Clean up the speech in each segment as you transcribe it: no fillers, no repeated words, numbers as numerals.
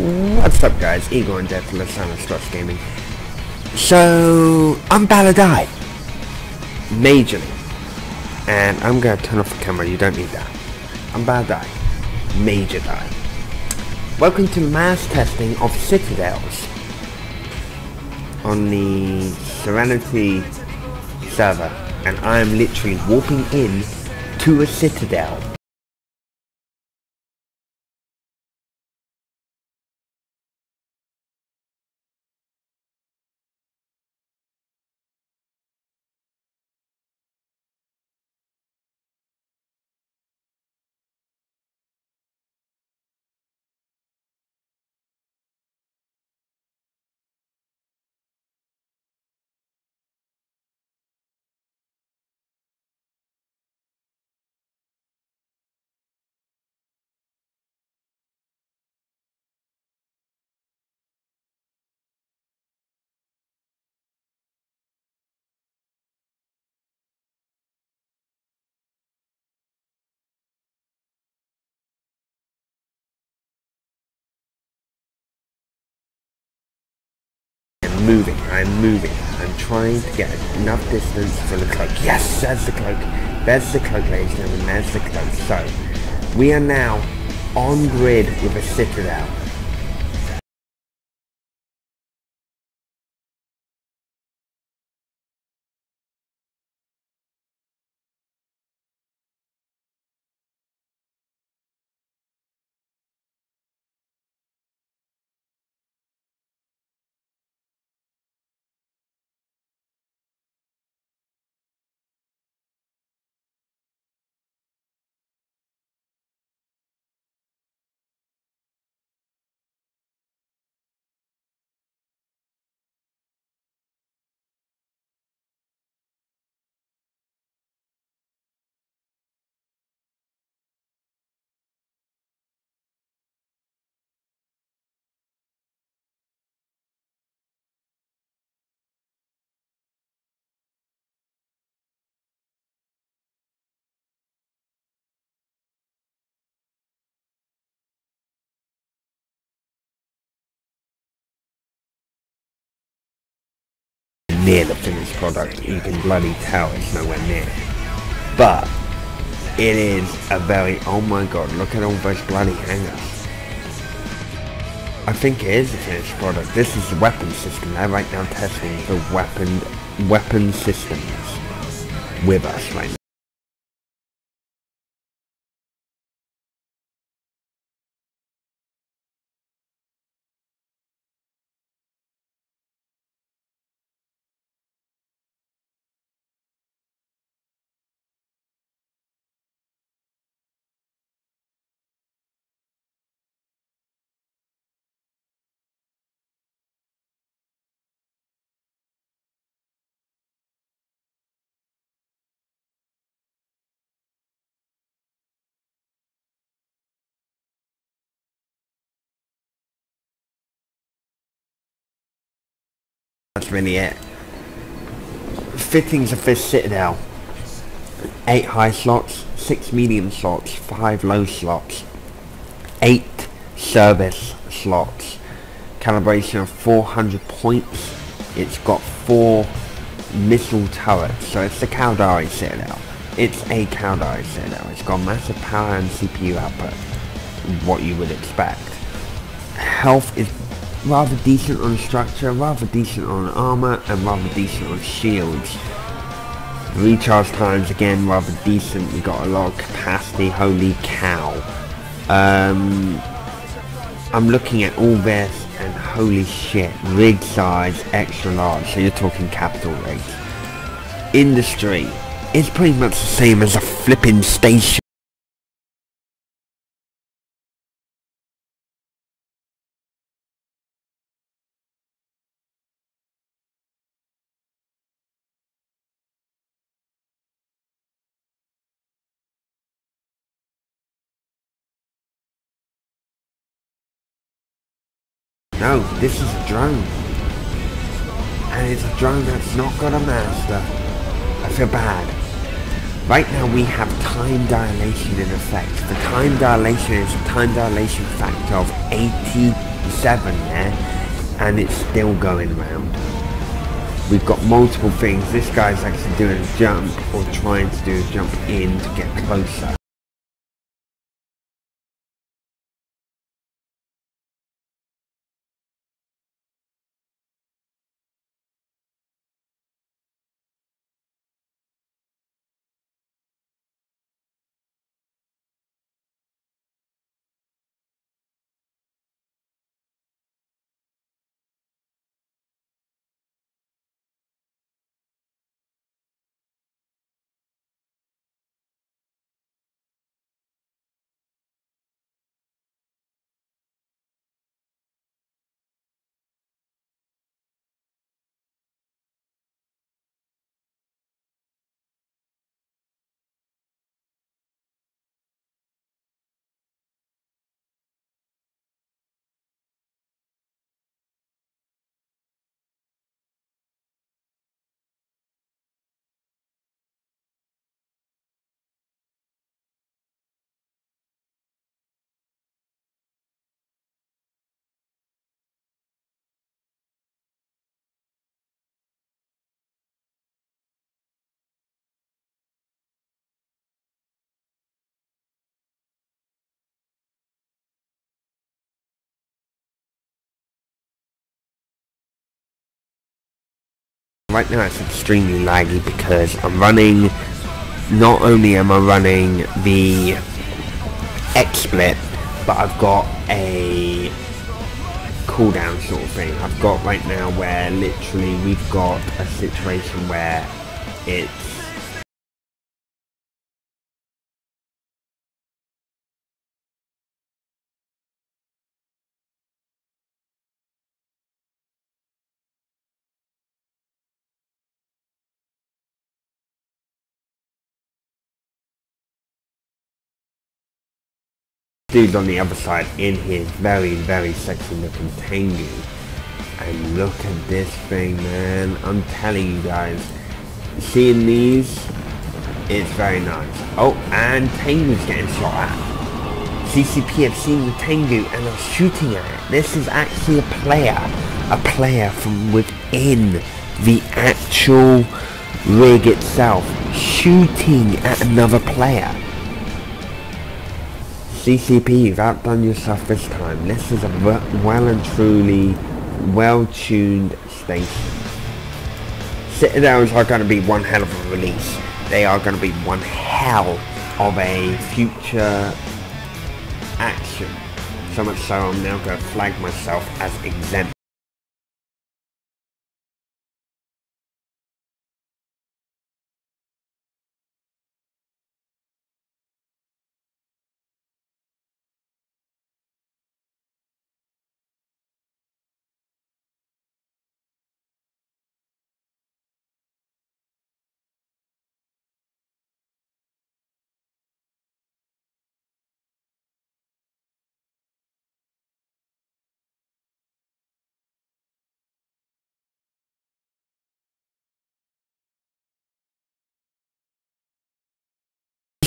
What's up guys, Eagle Undead from Lisanna Struss Gaming. So, I'm Balladai. Majordie. And I'm gonna turn off the camera, you don't need that. I'm Balladai. Majordie. Welcome to mass testing of Citadels on the Serenity server. And I am literally walking in to a Citadel. I'm moving. I'm trying to get enough distance for the cloak. Yes, there's the cloak. There's the cloak, ladies and gentlemen. There's the cloak. So, we are now on grid with a Citadel. Near the finished product, you can bloody tell it's nowhere near, but it is a very, oh my god, look at all those bloody hangers. I think it is the finished product. This is the weapon system. They're right now testing the weapon systems with us right now. That's really it. Fittings of this Citadel: 8 high slots, 6 medium slots, 5 low slots, 8 service slots, calibration of 400 points. It's got 4 missile turrets, so it's the Caldari Citadel. It's a Caldari Citadel. It's got massive power and CPU output, what you would expect. Health is rather decent on structure, rather decent on armor, and rather decent on shields. Recharge times, again, rather decent. We got a lot of capacity, holy cow. I'm looking at all this and holy shit, rig size, extra large, so you're talking capital rigs. Industry is pretty much the same as a flipping station. No, this is a drone. And it's a drone that's not got a master. I feel bad. Right now we have time dilation in effect. The time dilation is a time dilation factor of 80 7 there, and it's still going round. We've got multiple things. This guy's actually doing a jump, or trying to do a jump in to get closer. Right now it's extremely laggy because I'm running, not only am I running the X-Split, but I've got a cooldown sort of thing. I've got right now where literally we've got a situation where it's dude on the other side in his very, very sexy looking Tengu, and look at this thing, man. I'm telling you guys, seeing these, it's very nice. Oh, and Tengu's getting shot at. CCP have seen the Tengu and are shooting at it. This is actually a player from within the actual rig itself shooting at another player. CCP, you've outdone yourself this time. This is a well and truly well-tuned station. Citadels are going to be one hell of a release. They are going to be one hell of a future action. So much so I'm now going to flag myself as exempt.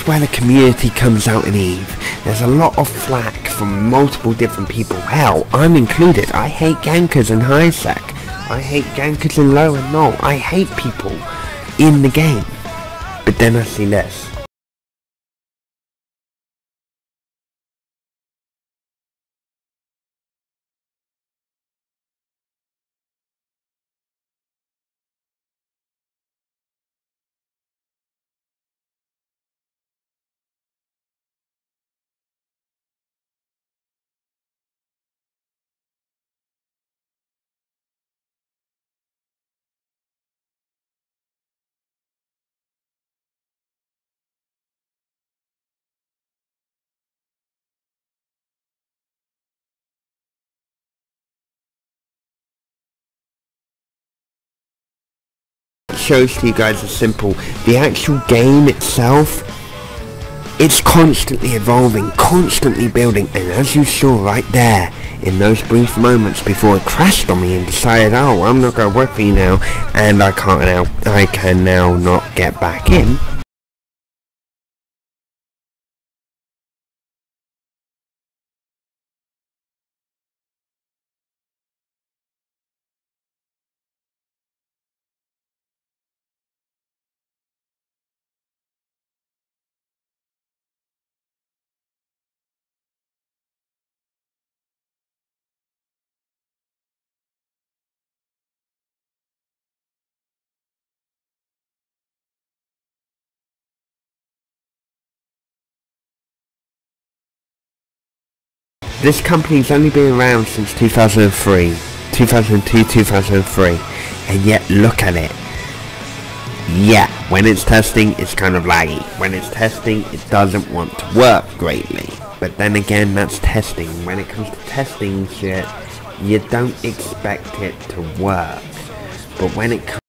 Where the community comes out in Eve. There's a lot of flack from multiple different people. Hell, I'm included. I hate gankers in high sec. I hate gankers in low and null. I hate people in the game. But then I see this. Shows to you guys is simple. The actual game itself, it's constantly evolving, constantly building, and as you saw right there in those brief moments before it crashed on me and decided, oh, I'm not gonna work for you now, and I can now not get back in. This company's only been around since 2003, and yet look at it. Yeah, when it's testing it's kind of laggy, when it's testing it doesn't want to work greatly, but then again that's testing. When it comes to testing shit, you don't expect it to work, but when it comes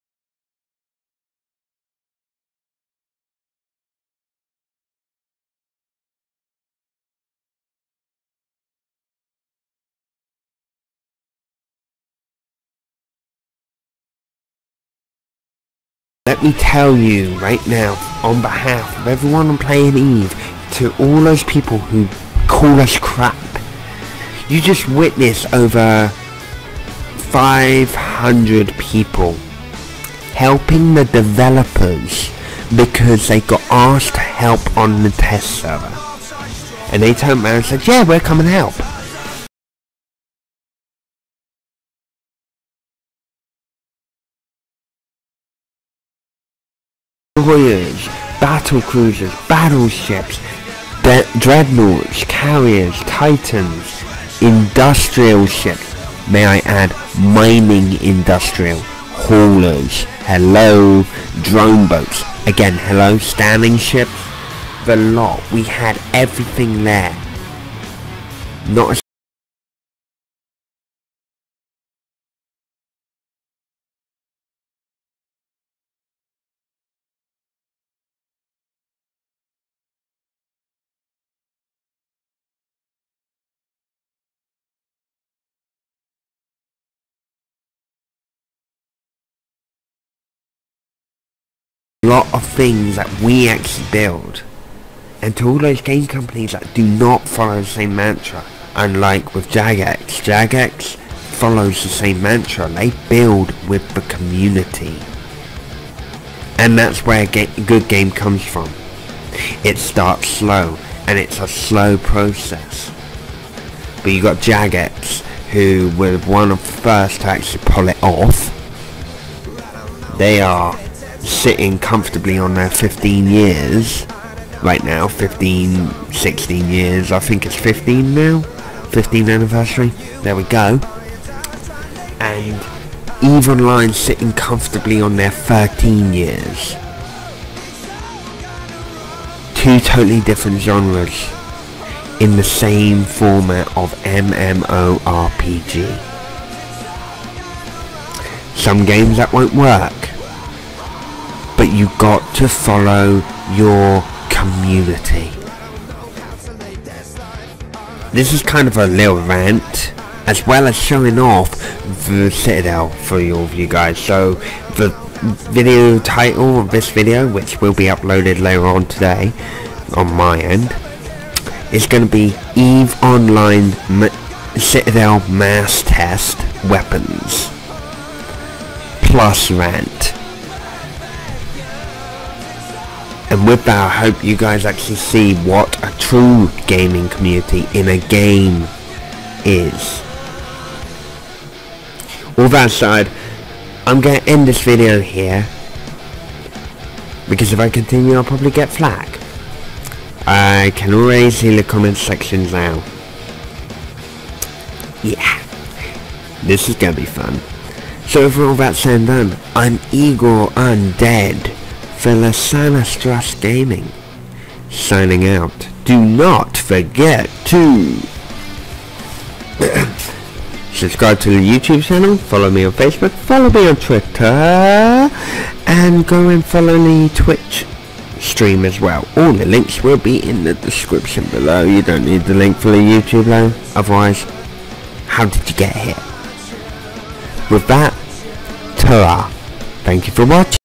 let me tell you right now, on behalf of everyone on playing Eve, to all those people who call us crap, you just witnessed over 500 people helping the developers because they got asked to help on the test server. And they turned around and said, yeah, we're coming to help. Warriors, battle cruisers, battleships, dreadnoughts, carriers, titans, industrial ships, may I add, mining industrial, haulers, hello, drone boats, again hello, standing ships, the lot, we had everything there. Not a lot of things that we actually build. And to all those game companies that do not follow the same mantra, unlike with Jagex, Jagex follows the same mantra, they build with the community, and that's where a good game comes from. It starts slow and it's a slow process, but you got Jagex who were one of the first to actually pull it off. They are sitting comfortably on their 15 years right now, 16 years, I think it's 15 now, 15th anniversary, there we go. And Eve Online sitting comfortably on their 13 years. Two totally different genres in the same format of MMORPG. Some games that won't work, but you got to follow your community. This is kind of a little rant, as well as showing off the Citadel for all of you guys. So the video title of this video, which will be uploaded later on today, on my end, is going to be Eve Online Citadel Mass Test Weapons plus rant. And with that, I hope you guys actually see what a true gaming community in a game is. All that aside, I'm going to end this video here, because if I continue I'll probably get flack. I can already see the comment sections now. Yeah, this is going to be fun. So with all that said and done, I'm Eagle Undead for Lisanna Struss Gaming, signing out. Do not forget to subscribe to the YouTube channel, follow me on Facebook, follow me on Twitter, and go and follow the Twitch stream as well. All the links will be in the description below. You don't need the link for the YouTube though, otherwise how did you get here? With that, ta-ra. Thank you for watching.